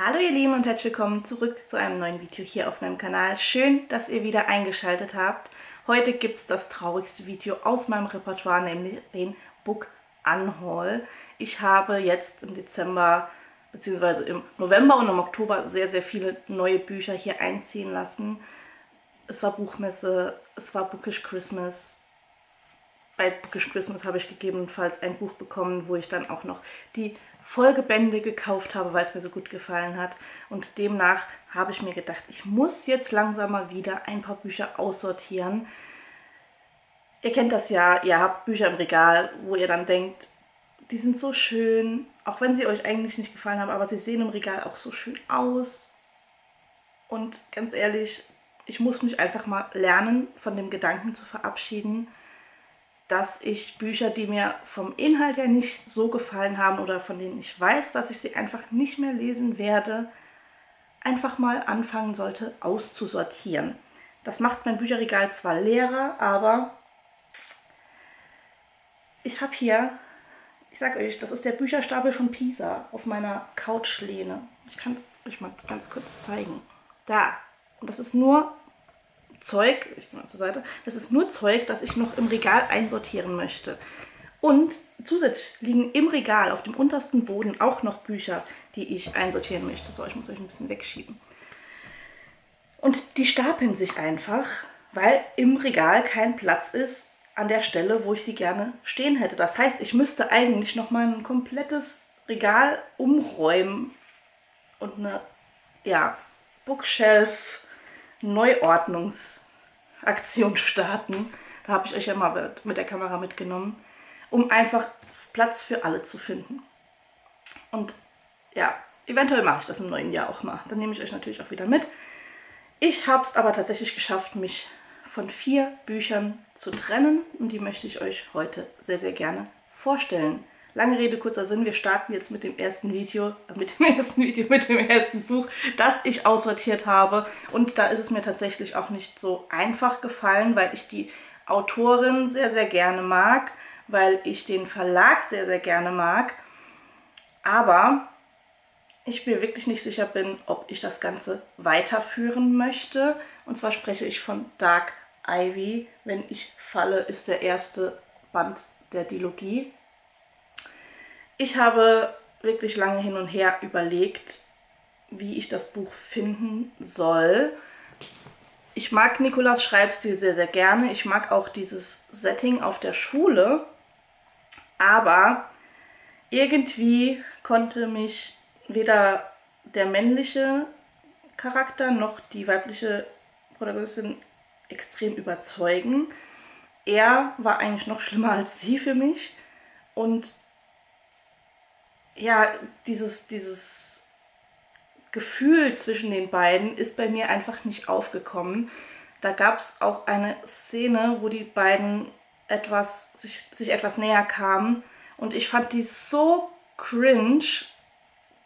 Hallo ihr Lieben und herzlich willkommen zurück zu einem neuen Video hier auf meinem Kanal. Schön, dass ihr wieder eingeschaltet habt. Heute gibt es das traurigste Video aus meinem Repertoire, nämlich den Book Unhaul. Ich habe jetzt im Dezember bzw. im November und im Oktober sehr viele neue Bücher hier einziehen lassen. Es war Buchmesse, es war Bookish Christmas. Bei Bookish Christmas habe ich gegebenenfalls ein Buch bekommen, wo ich dann auch noch die Folgebände gekauft habe, weil es mir so gut gefallen hat. Und demnach habe ich mir gedacht, ich muss jetzt langsam mal wieder ein paar Bücher aussortieren. Ihr kennt das ja, ihr habt Bücher im Regal, wo ihr dann denkt, die sind so schön, auch wenn sie euch eigentlich nicht gefallen haben, aber sie sehen im Regal auch so schön aus. Und ganz ehrlich, ich muss mich einfach mal lernen, von dem Gedanken zu verabschieden, dass ich Bücher, die mir vom Inhalt her nicht so gefallen haben oder von denen ich weiß, dass ich sie einfach nicht mehr lesen werde, einfach mal anfangen sollte auszusortieren. Das macht mein Bücherregal zwar leerer, aber ich habe hier, ich sage euch, das ist der Bücherstapel von Pisa auf meiner Couchlehne. Ich kann es euch mal ganz kurz zeigen. Da, und das ist nur Zeug, ich gehe mal zur Seite, das ist nur Zeug, das ich noch im Regal einsortieren möchte. Und zusätzlich liegen im Regal auf dem untersten Boden auch noch Bücher, die ich einsortieren möchte. So, ich muss euch ein bisschen wegschieben. Und die stapeln sich einfach, weil im Regal kein Platz ist an der Stelle, wo ich sie gerne stehen hätte. Das heißt, ich müsste eigentlich noch mal ein komplettes Regal umräumen und eine, ja, Bookshelf Neuordnungsaktion starten. Da habe ich euch ja mal mit der Kamera mitgenommen, um einfach Platz für alle zu finden. Und ja, eventuell mache ich das im neuen Jahr auch mal. Dann nehme ich euch natürlich auch wieder mit. Ich habe es aber tatsächlich geschafft, mich von 4 Büchern zu trennen und die möchte ich euch heute sehr gerne vorstellen. Lange Rede, kurzer Sinn, wir starten jetzt mit dem ersten Video, mit dem ersten Buch, das ich aussortiert habe. Und da ist es mir tatsächlich auch nicht so einfach gefallen, weil ich die Autorin sehr gerne mag, weil ich den Verlag sehr gerne mag. Aber ich mir wirklich nicht sicher bin, ob ich das Ganze weiterführen möchte. Und zwar spreche ich von Dark Ivy. Wenn ich falle, ist der erste Band der Dilogie. Ich habe wirklich lange hin und her überlegt, wie ich das Buch finden soll. Ich mag Nikolas Schreibstil sehr gerne. Ich mag auch dieses Setting auf der Schule. Aber irgendwie konnte mich weder der männliche Charakter noch die weibliche Protagonistin extrem überzeugen. Er war eigentlich noch schlimmer als sie für mich. Und ja, dieses Gefühl zwischen den beiden ist bei mir einfach nicht aufgekommen. Da gab es auch eine Szene, wo die beiden sich etwas näher kamen und ich fand die so cringe.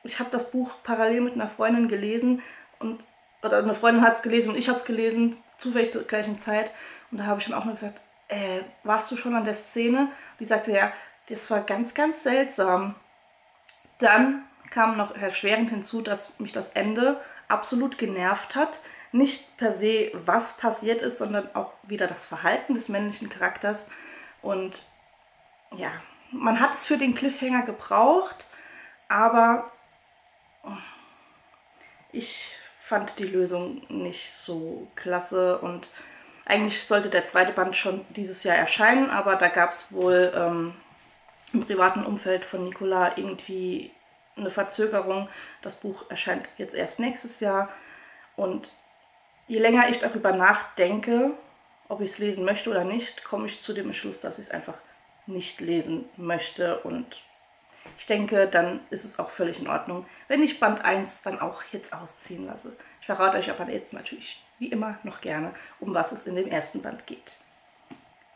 Ich habe das Buch parallel mit einer Freundin gelesen und, oder eine Freundin hat es gelesen und ich habe es gelesen, zufällig zur gleichen Zeit. Und da habe ich dann auch nur gesagt, warst du schon an der Szene? Und die sagte, ja, das war ganz seltsam. Dann kam noch erschwerend hinzu, dass mich das Ende absolut genervt hat. Nicht per se, was passiert ist, sondern auch wieder das Verhalten des männlichen Charakters. Und ja, man hat es für den Cliffhanger gebraucht, aber ich fand die Lösung nicht so klasse. Und eigentlich sollte der zweite Band schon dieses Jahr erscheinen, aber da gab es wohl im privaten Umfeld von Nicola irgendwie eine Verzögerung. Das Buch erscheint jetzt erst nächstes Jahr. Und je länger ich darüber nachdenke, ob ich es lesen möchte oder nicht, komme ich zu dem Entschluss, dass ich es einfach nicht lesen möchte. Und ich denke, dann ist es auch völlig in Ordnung, wenn ich Band 1 dann auch jetzt ausziehen lasse. Ich verrate euch aber jetzt natürlich, wie immer, noch gerne, um was es in dem ersten Band geht.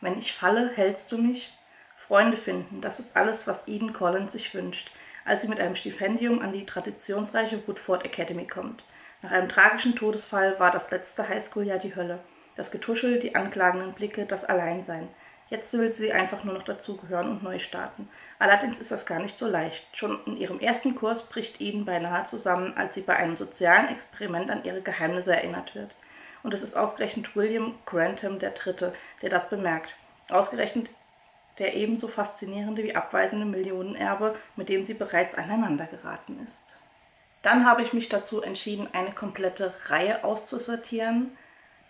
Wenn ich falle, hältst du mich? Freunde finden, das ist alles, was Eden Collins sich wünscht, als sie mit einem Stipendium an die traditionsreiche Woodford Academy kommt. Nach einem tragischen Todesfall war das letzte Highschool-Jahr die Hölle. Das Getuschel, die anklagenden Blicke, das Alleinsein. Jetzt will sie einfach nur noch dazugehören und neu starten. Allerdings ist das gar nicht so leicht. Schon in ihrem ersten Kurs bricht Eden beinahe zusammen, als sie bei einem sozialen Experiment an ihre Geheimnisse erinnert wird. Und es ist ausgerechnet William Grantham III., der das bemerkt. Ausgerechnet der ebenso faszinierende wie abweisende Millionenerbe, mit dem sie bereits aneinander geraten ist. Dann habe ich mich dazu entschieden, eine komplette Reihe auszusortieren.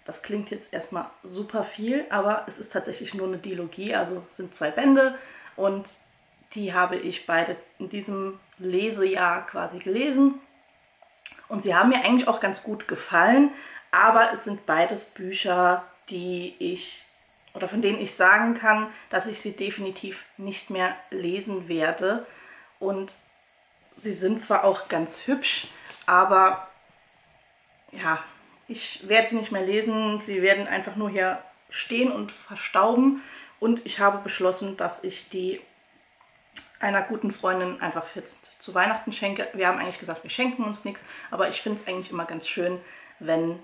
Das klingt jetzt erstmal super viel, aber es ist tatsächlich nur eine Dilogie, also es sind 2 Bände und die habe ich beide in diesem Lesejahr quasi gelesen. Und sie haben mir eigentlich auch ganz gut gefallen, aber es sind beides Bücher, die ich oder von denen ich sagen kann, dass ich sie definitiv nicht mehr lesen werde. Und sie sind zwar auch ganz hübsch, aber ja, ich werde sie nicht mehr lesen, sie werden einfach nur hier stehen und verstauben und ich habe beschlossen, dass ich die einer guten Freundin einfach jetzt zu Weihnachten schenke. Wir haben eigentlich gesagt, wir schenken uns nichts, aber ich finde es eigentlich immer ganz schön, wenn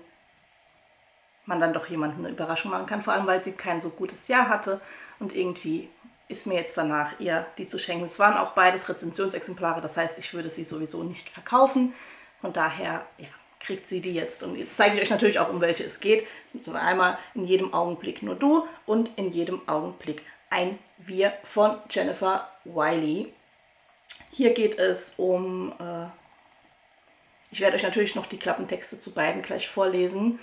man dann doch jemandem eine Überraschung machen kann, vor allem weil sie kein so gutes Jahr hatte und irgendwie ist mir jetzt danach, ihr die zu schenken. Es waren auch beides Rezensionsexemplare, das heißt, ich würde sie sowieso nicht verkaufen, von daher, ja, kriegt sie die jetzt. Und jetzt zeige ich euch natürlich auch, um welche es geht. Es sind zum einmal In jedem Augenblick nur du und In jedem Augenblick ein Wir von Jennifer Wiley. Hier geht es um, ich werde euch natürlich noch die Klappentexte zu beiden gleich vorlesen.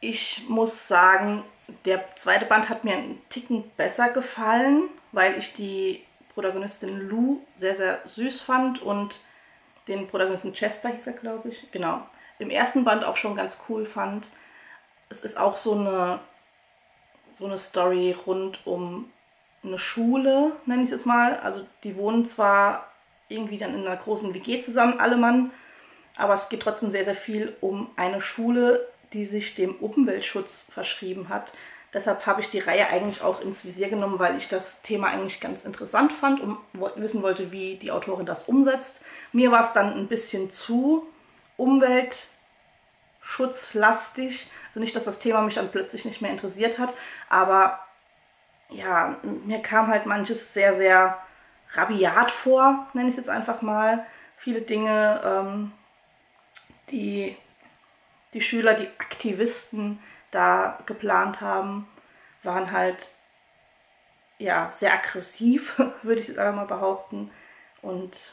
Ich muss sagen, der zweite Band hat mir einen Ticken besser gefallen, weil ich die Protagonistin Lou sehr, sehr süß fand und den Protagonisten Jasper hieß er, glaube ich, genau, im ersten Band auch schon ganz cool fand. Es ist auch so eine Story rund um eine Schule, nenne ich es mal. Also die wohnen zwar irgendwie dann in einer großen WG zusammen, alle Mann, aber es geht trotzdem sehr, sehr viel um eine Schule, die sich dem Umweltschutz verschrieben hat. Deshalb habe ich die Reihe eigentlich auch ins Visier genommen, weil ich das Thema eigentlich ganz interessant fand und wissen wollte, wie die Autorin das umsetzt. Mir war es dann ein bisschen zu umweltschutzlastig. Also nicht, dass das Thema mich dann plötzlich nicht mehr interessiert hat, aber ja, mir kam halt manches sehr, sehr rabiat vor, nenne ich es jetzt einfach mal. Viele Dinge, die Schüler, die Aktivisten da geplant haben, waren halt ja sehr aggressiv, würde ich jetzt einfach mal behaupten. Und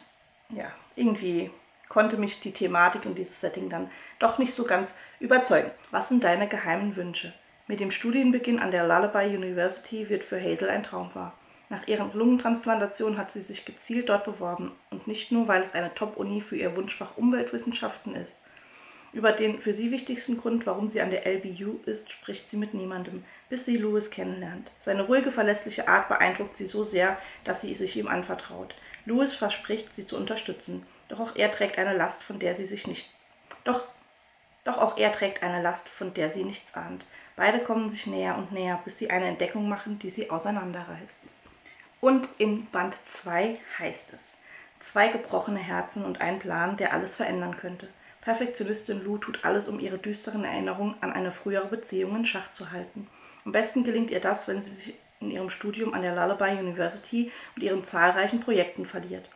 ja, irgendwie konnte mich die Thematik und dieses Setting dann doch nicht so ganz überzeugen. Was sind deine geheimen Wünsche? Mit dem Studienbeginn an der Lullaby University wird für Hazel ein Traum wahr. Nach ihrer Lungentransplantation hat sie sich gezielt dort beworben und nicht nur, weil es eine Top-Uni für ihr Wunschfach Umweltwissenschaften ist. Über den für sie wichtigsten Grund, warum sie an der LBU ist, spricht sie mit niemandem, bis sie Louis kennenlernt. Seine ruhige, verlässliche Art beeindruckt sie so sehr, dass sie sich ihm anvertraut. Louis verspricht, sie zu unterstützen. Doch auch er trägt eine Last, von der sie nichts ahnt. Beide kommen sich näher und näher, bis sie eine Entdeckung machen, die sie auseinanderreißt. Und in Band 2 heißt es: 2 gebrochene Herzen und ein Plan, der alles verändern könnte. Perfektionistin Lou tut alles, um ihre düsteren Erinnerungen an eine frühere Beziehung in Schach zu halten. Am besten gelingt ihr das, wenn sie sich in ihrem Studium an der Lullaby University und ihren zahlreichen Projekten verliert.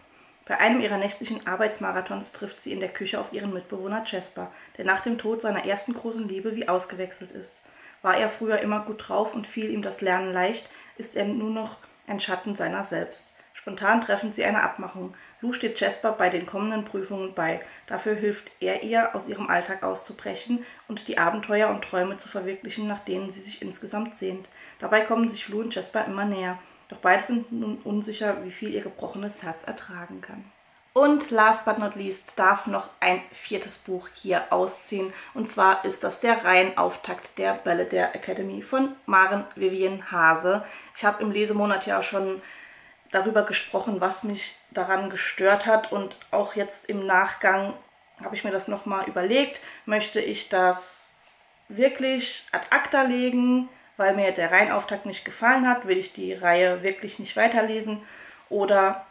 Bei einem ihrer nächtlichen Arbeitsmarathons trifft sie in der Küche auf ihren Mitbewohner Jasper, der nach dem Tod seiner ersten großen Liebe wie ausgewechselt ist. War er früher immer gut drauf und fiel ihm das Lernen leicht, ist er nur noch ein Schatten seiner selbst. Spontan treffen sie eine Abmachung. Lou steht Jasper bei den kommenden Prüfungen bei. Dafür hilft er ihr, aus ihrem Alltag auszubrechen und die Abenteuer und Träume zu verwirklichen, nach denen sie sich insgesamt sehnt. Dabei kommen sich Lou und Jasper immer näher. Doch beide sind nun unsicher, wie viel ihr gebrochenes Herz ertragen kann. Und last but not least darf noch ein 4. Buch hier ausziehen. Und zwar ist das der Reihenauftakt der Belladaire Academy von Maren Vivian Hase. Ich habe im Lesemonat ja auch schon darüber gesprochen, was mich daran gestört hat. Und auch jetzt im Nachgang habe ich mir das nochmal überlegt. Möchte ich das wirklich ad acta legen? Weil mir der Reihenauftakt nicht gefallen hat, will ich die Reihe wirklich nicht weiterlesen oder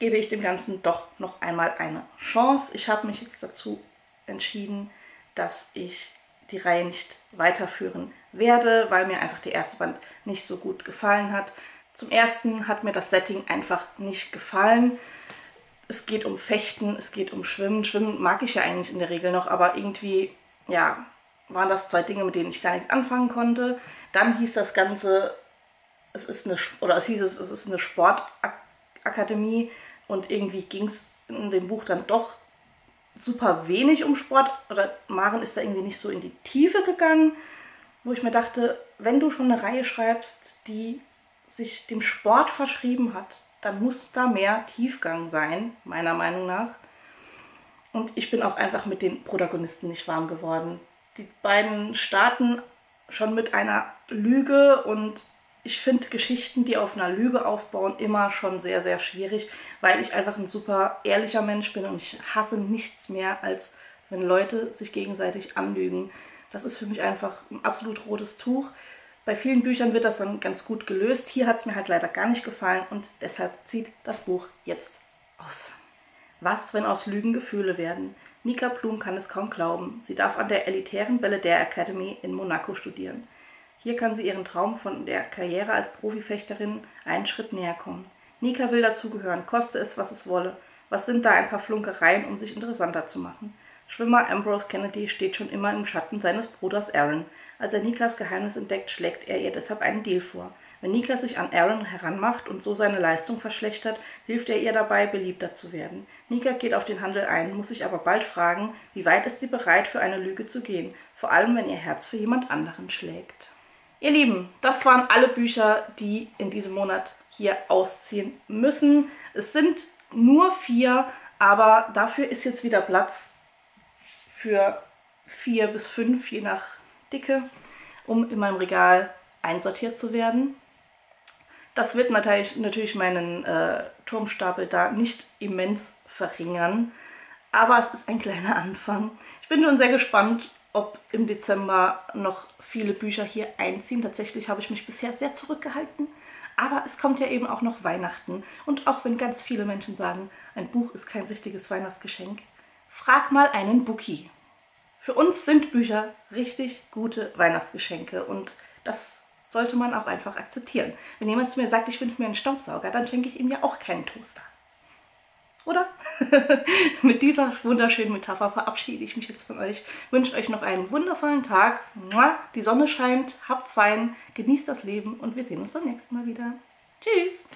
gebe ich dem Ganzen doch noch einmal eine Chance. Ich habe mich jetzt dazu entschieden, dass ich die Reihe nicht weiterführen werde, weil mir einfach die erste Band nicht so gut gefallen hat. Zum ersten hat mir das Setting einfach nicht gefallen. Es geht um Fechten, es geht um Schwimmen. Schwimmen mag ich ja eigentlich in der Regel noch, aber irgendwie, ja, waren das zwei Dinge, mit denen ich gar nichts anfangen konnte. Dann hieß das Ganze, es ist eine Sportakademie, und irgendwie ging es in dem Buch dann doch super wenig um Sport, oder Maren ist da irgendwie nicht so in die Tiefe gegangen, wo ich mir dachte, wenn du schon eine Reihe schreibst, die sich dem Sport verschrieben hat, dann muss da mehr Tiefgang sein, meiner Meinung nach. Und ich bin auch einfach mit den Protagonisten nicht warm geworden. Die beiden starten schon mit einer Lüge, und ich finde Geschichten, die auf einer Lüge aufbauen, immer schon sehr, sehr schwierig, weil ich einfach ein super ehrlicher Mensch bin und ich hasse nichts mehr, als wenn Leute sich gegenseitig anlügen. Das ist für mich einfach ein absolut rotes Tuch. Bei vielen Büchern wird das dann ganz gut gelöst. Hier hat es mir halt leider gar nicht gefallen und deshalb zieht das Buch jetzt aus. Was, wenn aus Lügen Gefühle werden? Nika Bloom kann es kaum glauben. Sie darf an der elitären Belladaire Academy in Monaco studieren. Hier kann sie ihren Traum von der Karriere als Profifechterin einen Schritt näher kommen. Nika will dazugehören, koste es, was es wolle. Was sind da ein paar Flunkereien, um sich interessanter zu machen? Schwimmer Ambrose Kennedy steht schon immer im Schatten seines Bruders Aaron. Als er Nikas Geheimnis entdeckt, schlägt er ihr deshalb einen Deal vor. Wenn Nika sich an Aaron heranmacht und so seine Leistung verschlechtert, hilft er ihr dabei, beliebter zu werden. Nika geht auf den Handel ein, muss sich aber bald fragen, wie weit ist sie bereit, für eine Lüge zu gehen, vor allem wenn ihr Herz für jemand anderen schlägt. Ihr Lieben, das waren alle Bücher, die in diesem Monat hier ausziehen müssen. Es sind nur 4, aber dafür ist jetzt wieder Platz für 4 bis 5, je nach Dicke, um in meinem Regal einsortiert zu werden. Das wird natürlich meinen Turmstapel da nicht immens verringern, aber es ist ein kleiner Anfang. Ich bin schon sehr gespannt, ob im Dezember noch viele Bücher hier einziehen. Tatsächlich habe ich mich bisher sehr zurückgehalten, aber es kommt ja eben auch noch Weihnachten. Und auch wenn ganz viele Menschen sagen, ein Buch ist kein richtiges Weihnachtsgeschenk, frag mal einen Bookie. Für uns sind Bücher richtig gute Weihnachtsgeschenke und das sollte man auch einfach akzeptieren. Wenn jemand zu mir sagt, ich wünsche mir einen Staubsauger, dann schenke ich ihm ja auch keinen Toaster. Oder? Mit dieser wunderschönen Metapher verabschiede ich mich jetzt von euch. Wünsche euch noch einen wundervollen Tag. Die Sonne scheint, habt's fein, genießt das Leben und wir sehen uns beim nächsten Mal wieder. Tschüss!